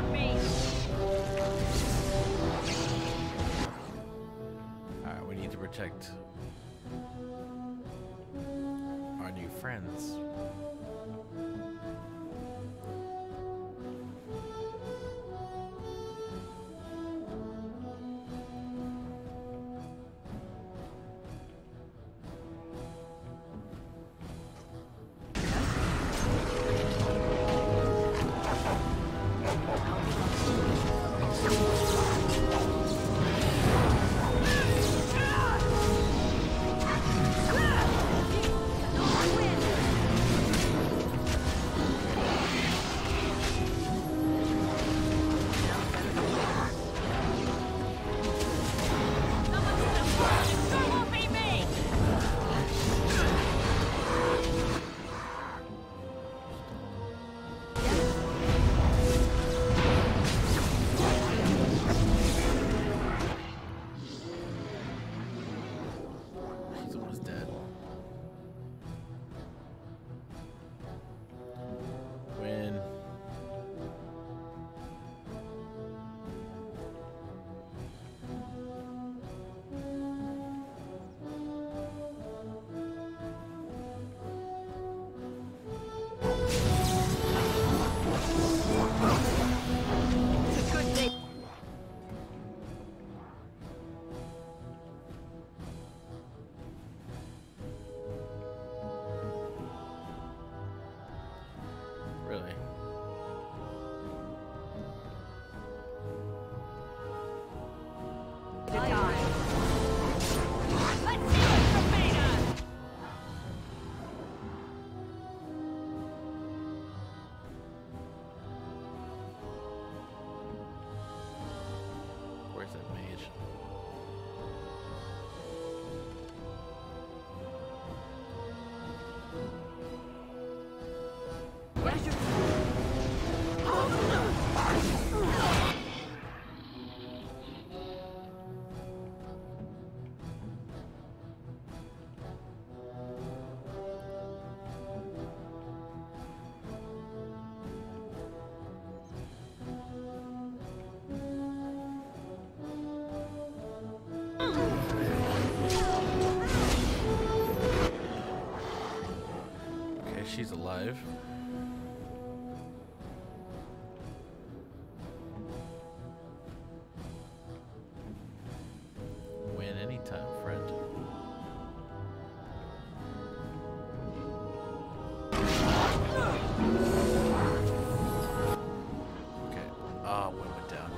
from me. Alright, we need to protect our new friends. She's alive. Win anytime, friend. Okay. Ah, one went down.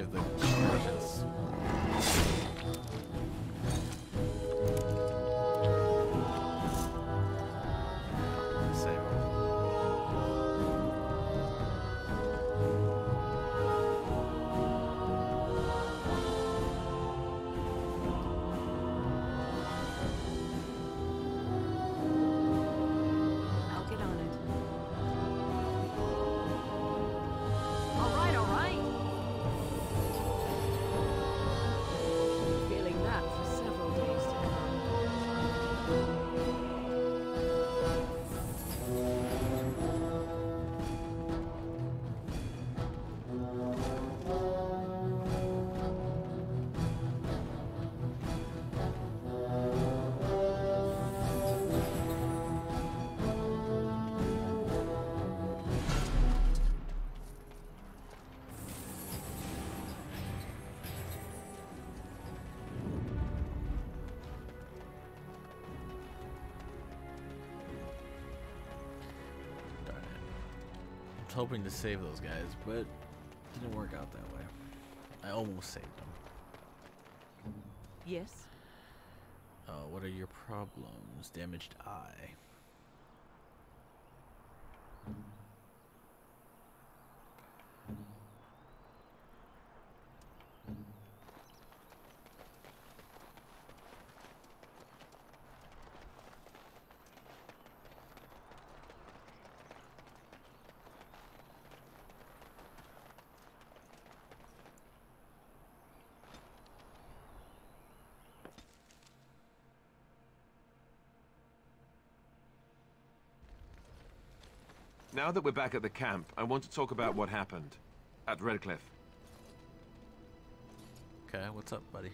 of the gorgeous. Hoping to save those guys, but didn't work out that way. I almost saved them. Yes. What are your problems? Damaged eye. Now that we're back at the camp, I want to talk about what happened at Redcliffe. Okay, what's up, buddy?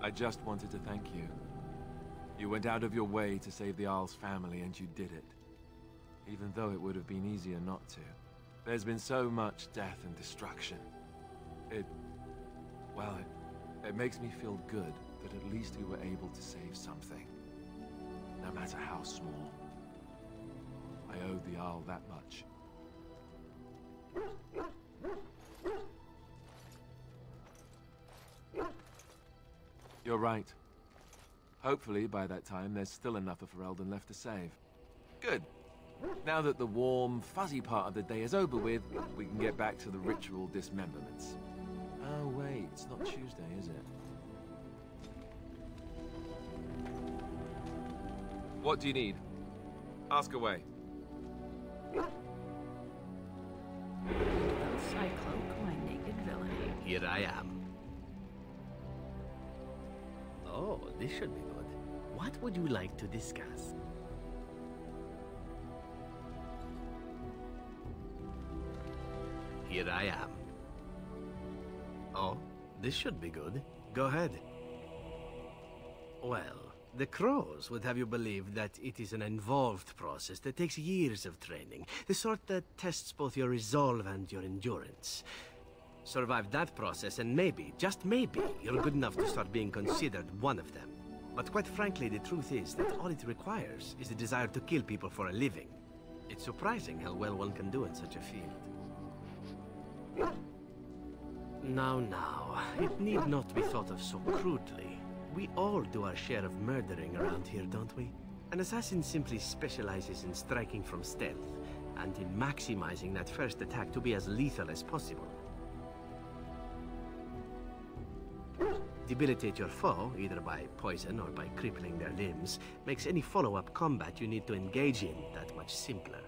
I just wanted to thank you. You went out of your way to save the Isle's family, and you did it. Even though it would have been easier not to. There's been so much death and destruction. It makes me feel good. But at least we were able to save something, no matter how small. I owed the Isle that much. You're right. Hopefully, by that time, there's still enough of Ferelden left to save. Good. Now that the warm, fuzzy part of the day is over with, we can get back to the ritual dismemberments. Oh, wait, it's not Tuesday, is it? What do you need? Ask away. I cloak my naked villainy. Here I am. Oh, this should be good. What would you like to discuss? Here I am. Oh, this should be good. Go ahead. Well. The crows would have you believe that it is an involved process that takes years of training, the sort that tests both your resolve and your endurance. Survive that process and maybe, just maybe, you're good enough to start being considered one of them. But quite frankly, the truth is that all it requires is the desire to kill people for a living. It's surprising how well one can do in such a field. Now, it need not be thought of so crudely. We all do our share of murdering around here, don't we? An assassin simply specializes in striking from stealth, and in maximizing that first attack to be as lethal as possible. Debilitate your foe, either by poison or by crippling their limbs, makes any follow-up combat you need to engage in that much simpler.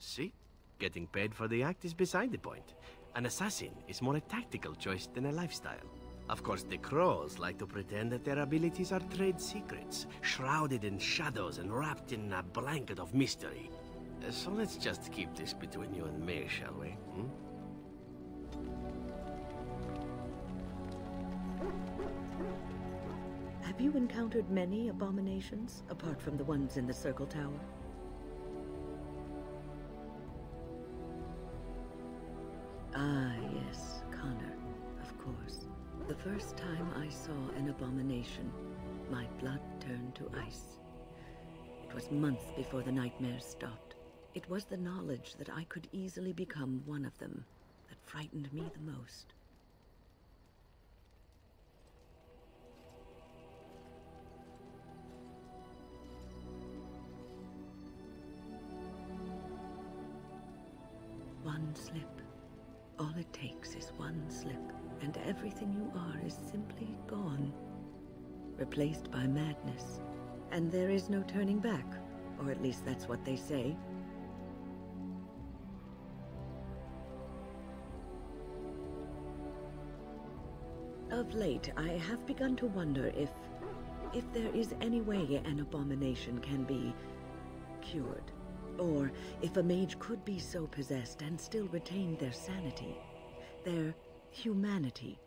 See? Getting paid for the act is beside the point. An assassin is more a tactical choice than a lifestyle. Of course, the crows like to pretend that their abilities are trade secrets, shrouded in shadows and wrapped in a blanket of mystery. So let's just keep this between you and me, shall we? Have you encountered many abominations, apart from the ones in the Circle Tower? Ah, yes, Connor, of course. The first time I saw an abomination, My blood turned to ice. It was months before the nightmares stopped. It was the knowledge that I could easily become one of them that frightened me the most. One slip. All it takes is one slip, and everything you are is simply gone, replaced by madness. And there is no turning back, or at least that's what they say. Of late, I have begun to wonder if there is any way an abomination can be cured. Or if a mage could be so possessed and still retain their sanity, their humanity.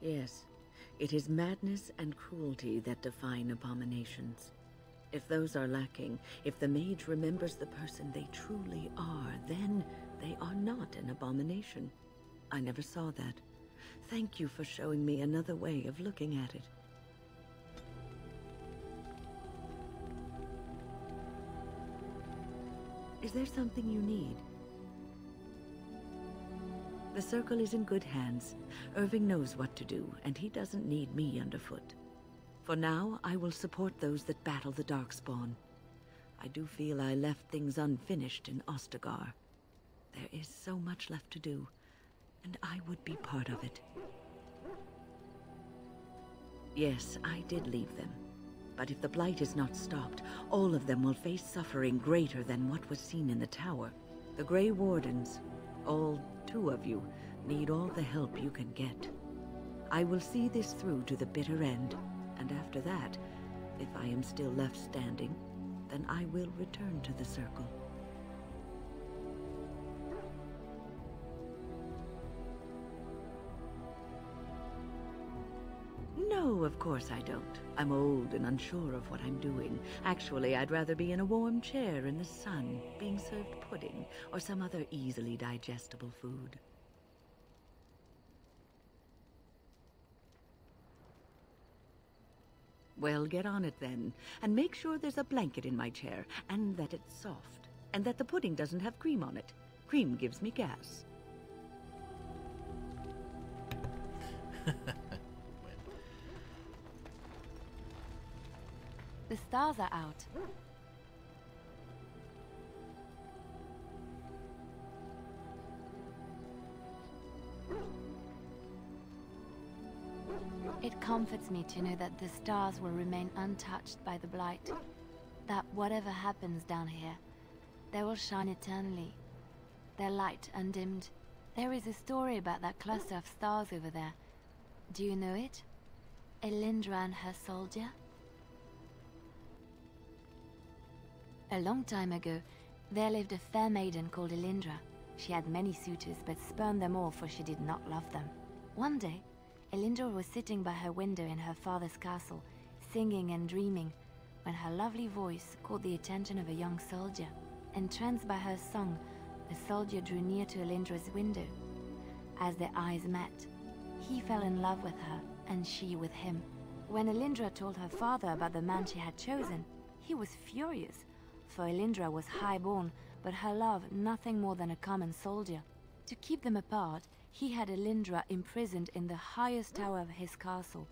Yes, it is madness and cruelty that define abominations. If those are lacking, if the mage remembers the person they truly are, then they are not an abomination. I never saw that. Thank you for showing me another way of looking at it. Is there something you need? The circle is in good hands. Irving knows what to do, and he doesn't need me underfoot. For now, I will support those that battle the Darkspawn. I do feel I left things unfinished in Ostagar. There is so much left to do. And I would be part of it. Yes, I did leave them. But if the Blight is not stopped, all of them will face suffering greater than what was seen in the tower. The Grey Wardens, all two of you, need all the help you can get. I will see this through to the bitter end, and after that, if I am still left standing, then I will return to the circle. No, of course I don't. I'm old and unsure of what I'm doing. Actually, I'd rather be in a warm chair in the sun, being served pudding, or some other easily digestible food. Well, get on it then, and make sure there's a blanket in my chair, and that it's soft, and that the pudding doesn't have cream on it. Cream gives me gas. The stars are out. It comforts me to know that the stars will remain untouched by the Blight. That whatever happens down here, they will shine eternally. Their light undimmed. There is a story about that cluster of stars over there. Do you know it? Elindra and her soldier? A long time ago, there lived a fair maiden called Elindra. She had many suitors, but spurned them all, for she did not love them. One day, Elindra was sitting by her window in her father's castle, singing and dreaming, when her lovely voice caught the attention of a young soldier. Entranced by her song, the soldier drew near to Elindra's window. As their eyes met, he fell in love with her, and she with him. When Elindra told her father about the man she had chosen, he was furious. For Elindra was high-born, but her love nothing more than a common soldier. To keep them apart, he had Elindra imprisoned in the highest tower of his castle,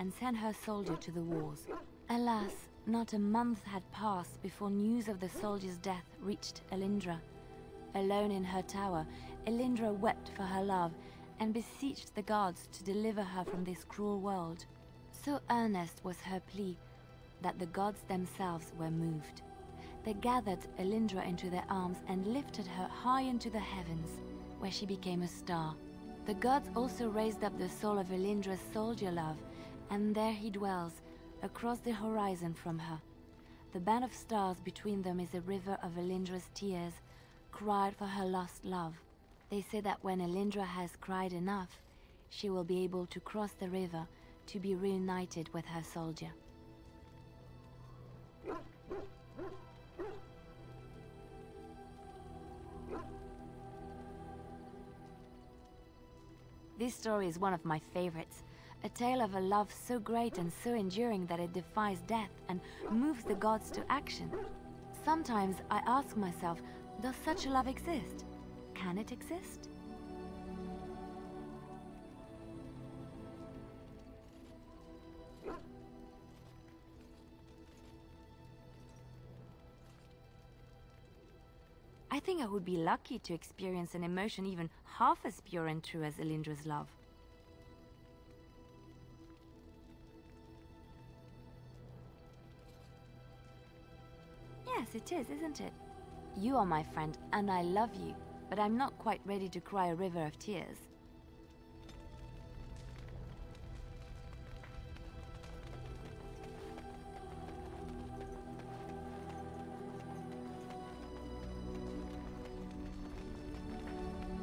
and sent her soldier to the wars. Alas, not a month had passed before news of the soldier's death reached Elindra. Alone in her tower, Elindra wept for her love, and beseeched the gods to deliver her from this cruel world. So earnest was her plea, that the gods themselves were moved. They gathered Elindra into their arms and lifted her high into the heavens, where she became a star. The gods also raised up the soul of Elindra's soldier love, and there he dwells, across the horizon from her. The band of stars between them is a river of Elindra's tears, cried for her lost love. They say that when Elindra has cried enough, she will be able to cross the river to be reunited with her soldier. This story is one of my favorites. A tale of a love so great and so enduring that it defies death and moves the gods to action. Sometimes I ask myself, does such a love exist? Can it exist? I think I would be lucky to experience an emotion even half as pure and true as Elindra's love. Yes, it is, isn't it? You are my friend, and I love you, but I'm not quite ready to cry a river of tears.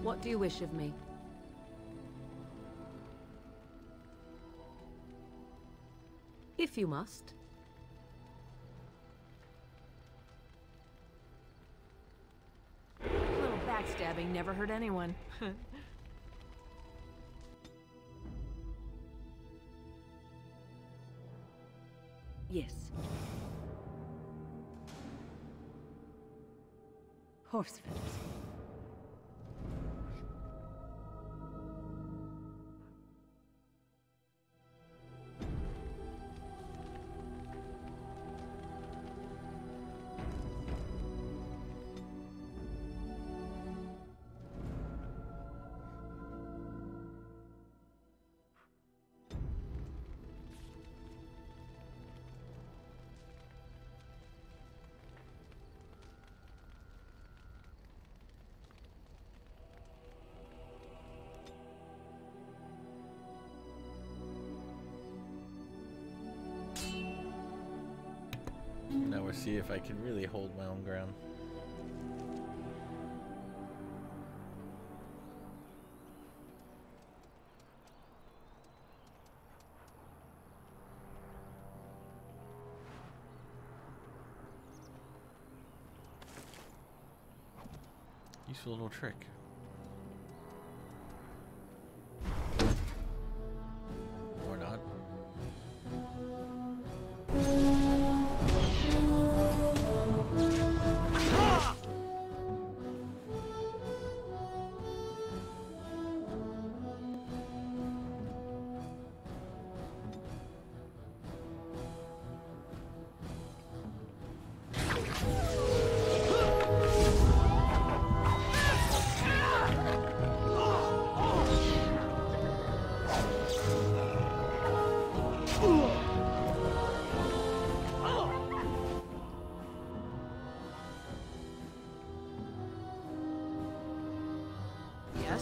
What do you wish of me? If you must. A little backstabbing never hurt anyone. Yes. Horse feathers. We'll see if I can really hold my own ground. Useful little trick.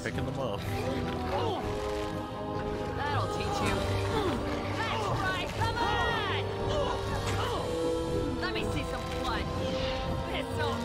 Picking them up. That'll teach you. That's right, come on! Let me see some blood. Piss off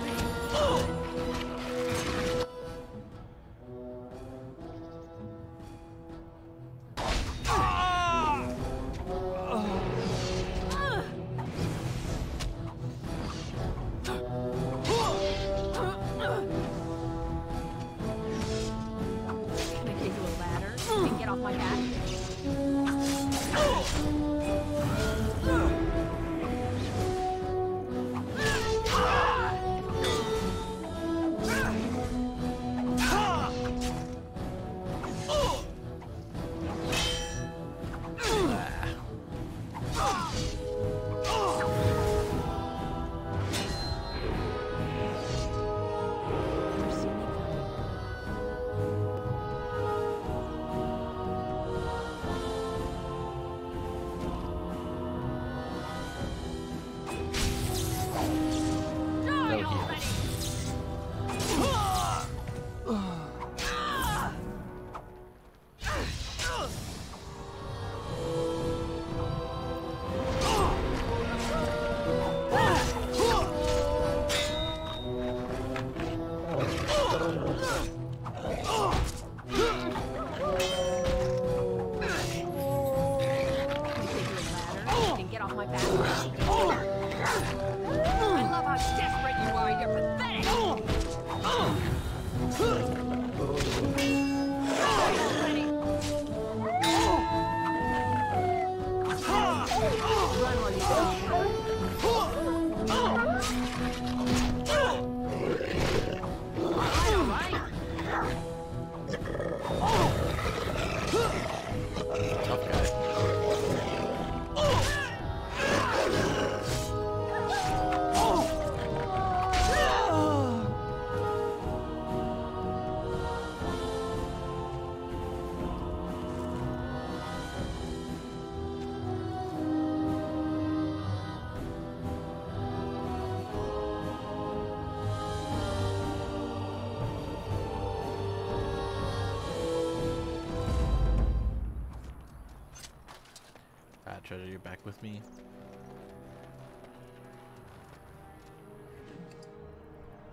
Treasure, you're back with me.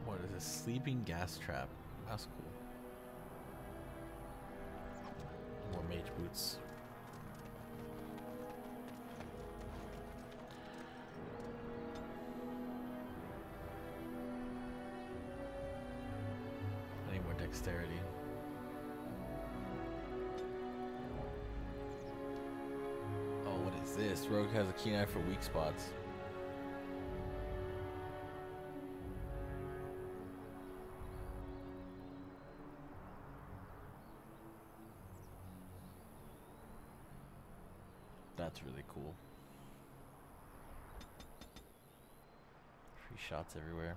What is a sleeping gas trap? That's cool. More mage boots. I need more dexterity. This rogue has a keen eye for weak spots. That's really cool. Free shots everywhere.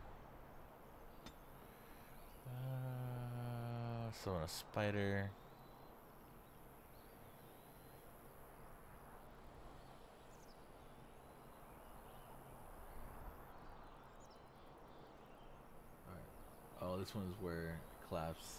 So a spider. This one is where it collapsed.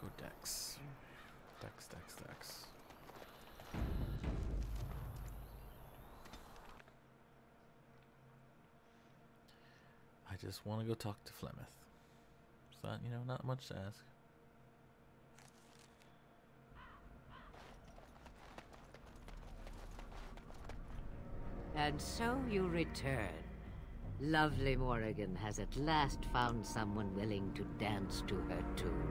Go Dex. Dex, Dex, Dex. I just want to go talk to Flemeth. It's not, you know, not much to ask. And so you return. Lovely Morrigan has at last found someone willing to dance to her tune.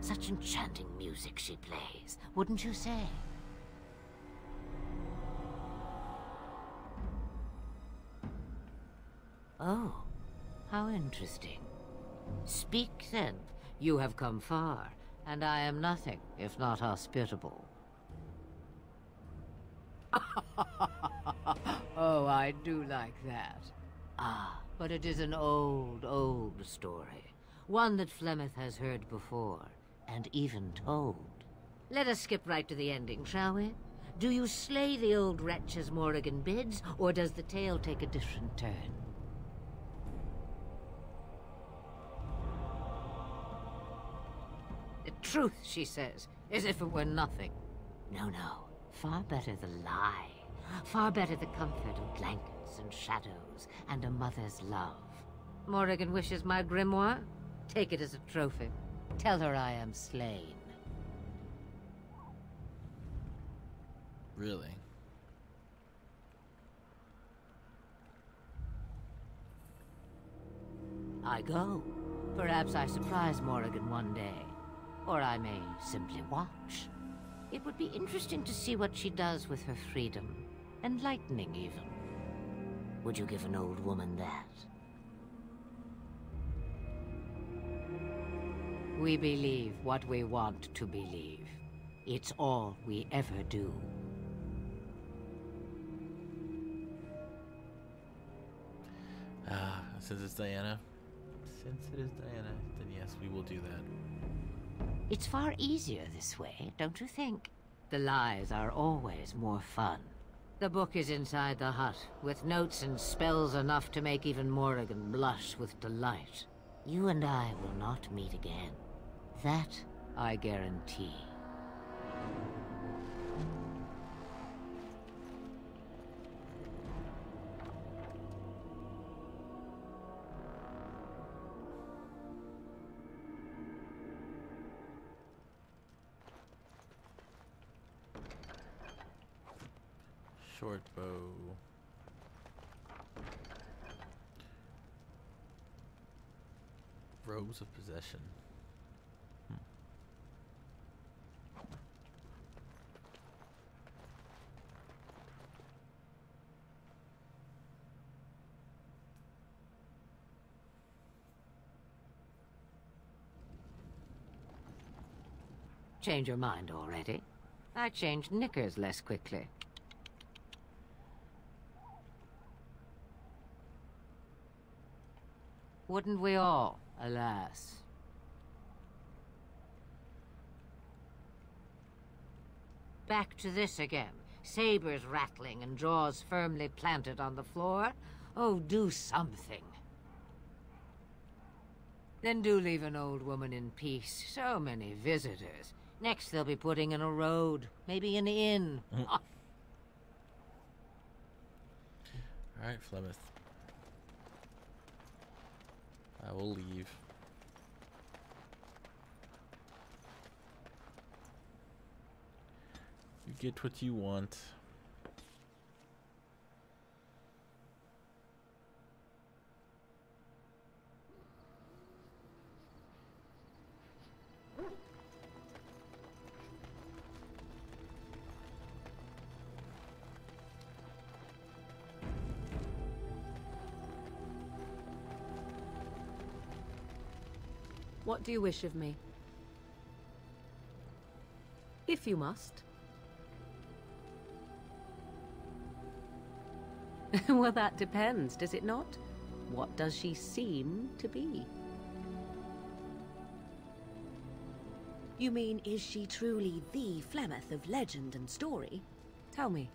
Such enchanting music she plays, wouldn't you say? Oh. How interesting. Speak then. You have come far, and I am nothing if not hospitable. Oh, I do like that. Ah, but it is an old, old story. One that Flemeth has heard before, and even told. Let us skip right to the ending, shall we? Do you slay the old wretch as Morrigan bids, or does the tale take a different turn? Truth, she says, as if it were nothing. No, no. Far better the lie. Far better the comfort of blankets and shadows and a mother's love. Morrigan wishes my grimoire? Take it as a trophy. Tell her I am slain. Really? I go. Perhaps I surprise Morrigan one day. Or I may simply watch. It would be interesting to see what she does with her freedom. Enlightening, even. Would you give an old woman that? We believe what we want to believe. It's all we ever do. Since it is Dianna, then yes, we will do that. It's far easier this way, don't you think? The lies are always more fun. The book is inside the hut, with notes and spells enough to make even Morrigan blush with delight. You and I will not meet again. That I guarantee. Short bow. Robes of possession. Change your mind already? I changed knickers less quickly. Wouldn't we all, alas? Back to this again. Sabers rattling and jaws firmly planted on the floor. Oh, do something. Then do leave an old woman in peace. So many visitors. Next they'll be putting in a road, maybe an inn. All right, Flemeth. I will leave. You get what you want. What do you wish of me? If you must. Well, that depends, does it not? What does she seem to be? You mean, is she truly the Flemeth of legend and story? Tell me,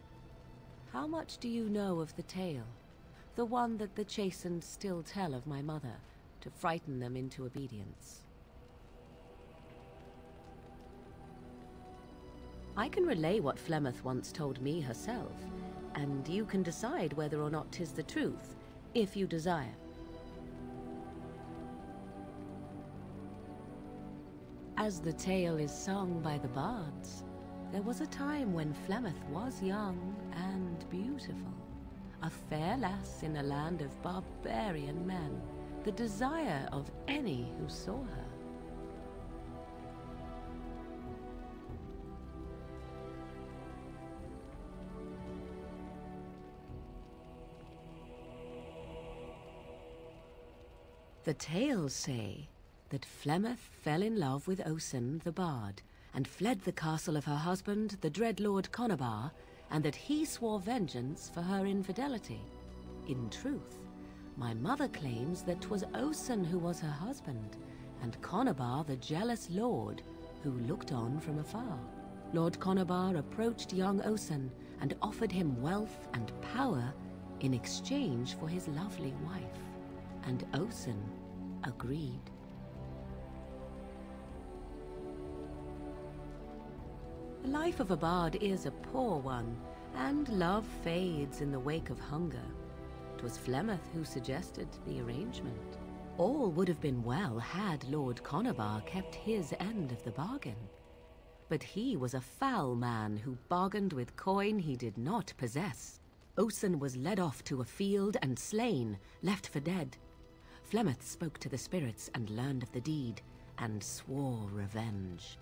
how much do you know of the tale? The one that the Chastened still tell of my mother, to frighten them into obedience. I can relay what Flemeth once told me herself, and you can decide whether or not 'tis the truth, if you desire. As the tale is sung by the bards, there was a time when Flemeth was young and beautiful, a fair lass in a land of barbarian men, the desire of any who saw her. The tales say that Flemeth fell in love with Osen the bard, and fled the castle of her husband, the dread Lord Conobar, and that he swore vengeance for her infidelity. In truth, my mother claims that 'twas Osen who was her husband, and Conobar the jealous lord who looked on from afar. Lord Conobar approached young Osen and offered him wealth and power in exchange for his lovely wife, and Osen agreed. The life of a bard is a poor one, and love fades in the wake of hunger. 'Twas Flemeth who suggested the arrangement. All would have been well had Lord Conobar kept his end of the bargain. But he was a foul man who bargained with coin he did not possess. Osen was led off to a field and slain, left for dead. Flemeth spoke to the spirits and learned of the deed, and swore revenge.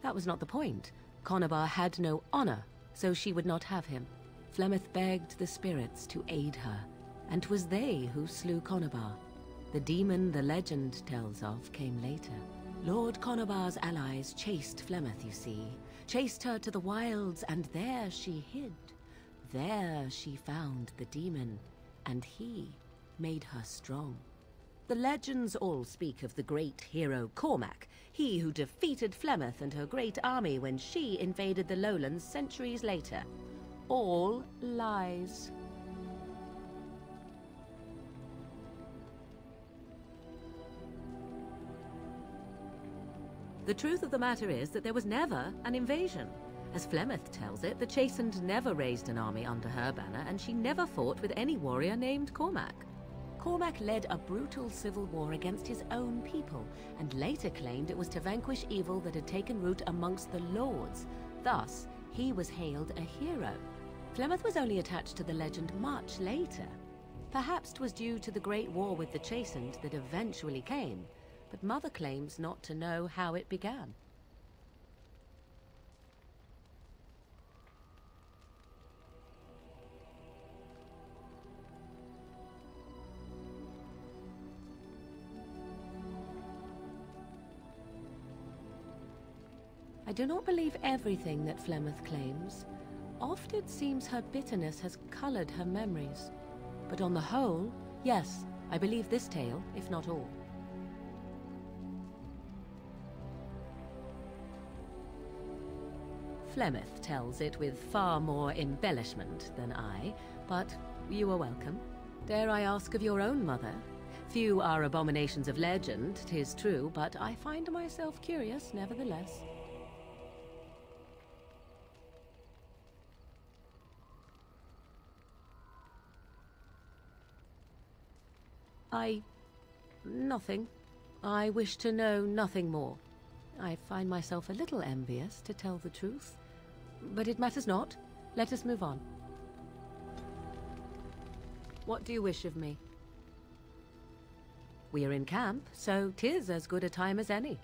That was not the point. Conobar had no honor, so she would not have him. Flemeth begged the spirits to aid her, and 'twas they who slew Conobar. The demon the legend tells of came later. Lord Conobar's allies chased Flemeth, you see. Chased her to the wilds, and there she hid. There she found the demon, and he made her strong. The legends all speak of the great hero Cormac, he who defeated Flemeth and her great army when she invaded the lowlands centuries later. All lies. The truth of the matter is that there was never an invasion. As Flemeth tells it, the Chastened never raised an army under her banner, and she never fought with any warrior named Cormac. Cormac led a brutal civil war against his own people, and later claimed it was to vanquish evil that had taken root amongst the lords. Thus, he was hailed a hero. Flemeth was only attached to the legend much later. Perhaps 'twas due to the Great War with the Chastened that eventually came, but Mother claims not to know how it began. I do not believe everything that Flemeth claims. Oft it seems her bitterness has colored her memories. But on the whole, yes, I believe this tale, if not all. Flemeth tells it with far more embellishment than I, but you are welcome. Dare I ask of your own mother? Few are abominations of legend, 'tis true, but I find myself curious nevertheless. Nothing. I wish to know nothing more. I find myself a little envious, to tell the truth. But it matters not. Let us move on. What do you wish of me? We are in camp, so 'tis as good a time as any.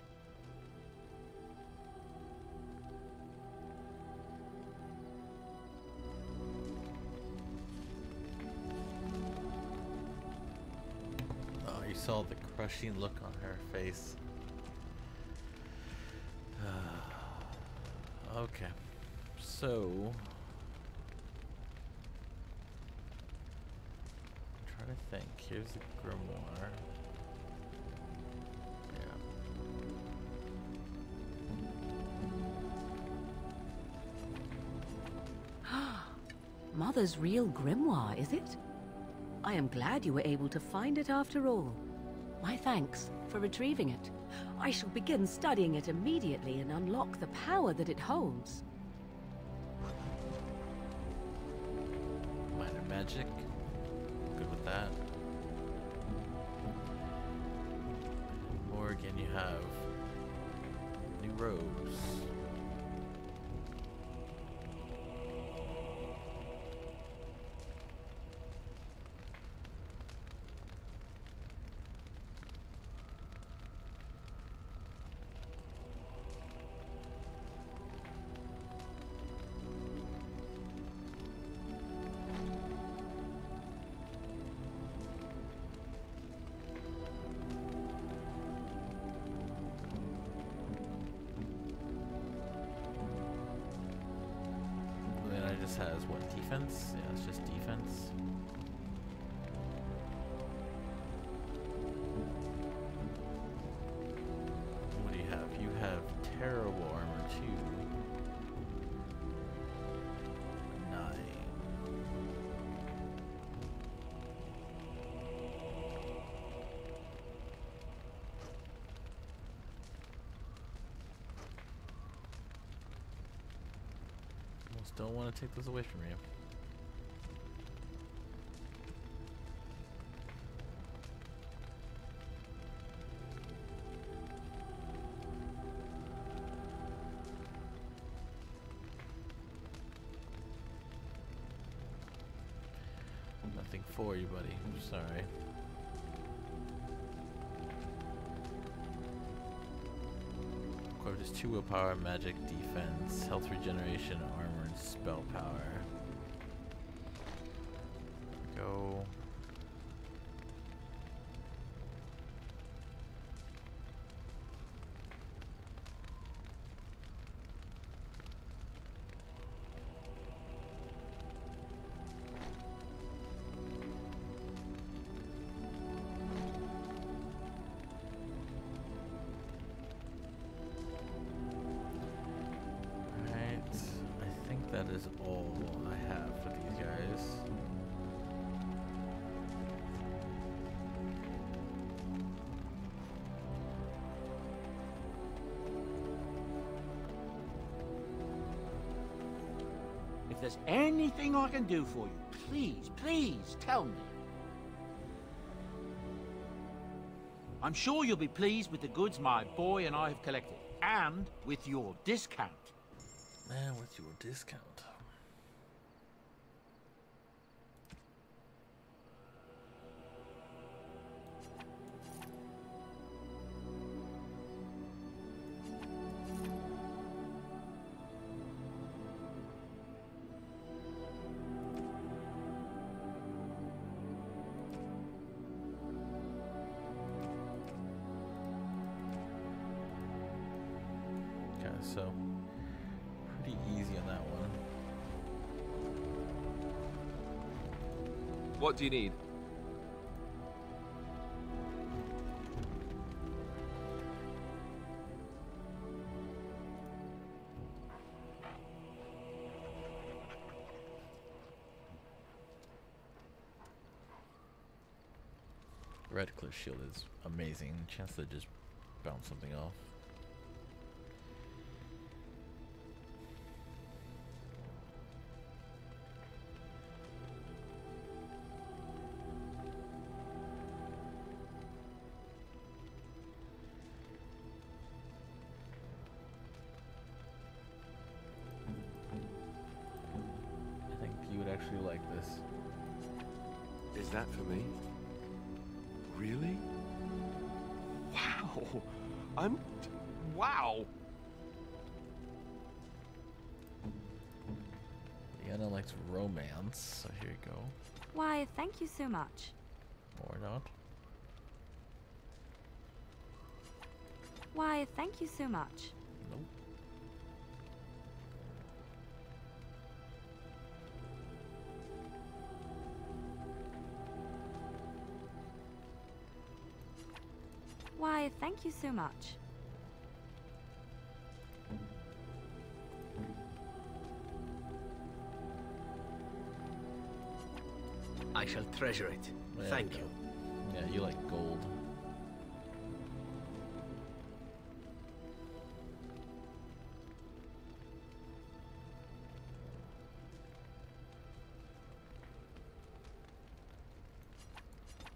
Saw the crushing look on her face. Okay, so I'm trying to think. Here's the grimoire. Yeah. Mother's real grimoire, is it? I am glad you were able to find it after all. My thanks for retrieving it. I shall begin studying it immediately and unlock the power that it holds. Minor magic. Good with that. Morrigan, you have new robes. Has what, defense? Yeah, it's just defense. What do you have? You have terrible armor too. 9. Almost don't want to take this away from you. Nothing for you, buddy. I'm sorry. Just 2 willpower, magic, defense, health regeneration, armor, and spell power. Go. That is all I have for these guys. If there's anything I can do for you, please, please tell me. I'm sure you'll be pleased with the goods my boy and I have collected, and with your discount. Man, with your discount. So, pretty easy on that one. What do you need? Redcliffe shield is amazing. Chance to just bounce something off. So here you go. Why, thank you so much. Or not. Why, thank you so much. Nope. Why, thank you so much. I shall treasure it. Yeah, thank you. Yeah, you like gold.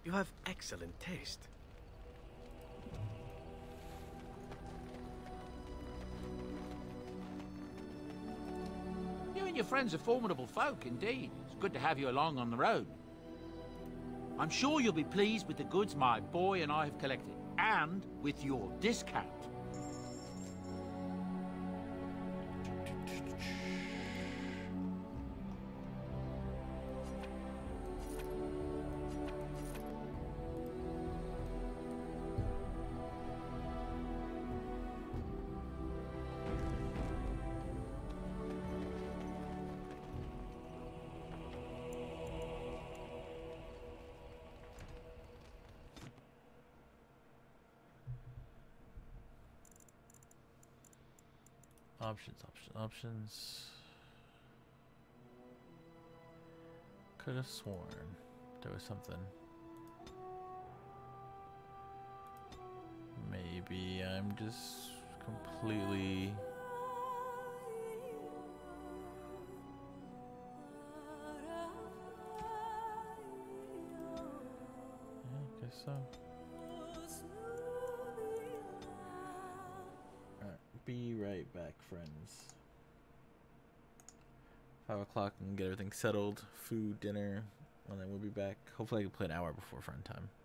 You have excellent taste. You and your friends are formidable folk indeed. It's good to have you along on the road. I'm sure you'll be pleased with the goods my boy and I have collected, and with your discount. Options. Could have sworn there was something. Maybe I'm just completely... Yeah, I guess so. Be right back, friends. 5 o'clock and get everything settled, food, dinner, and then we'll be back. Hopefully I can play an hour before friend time.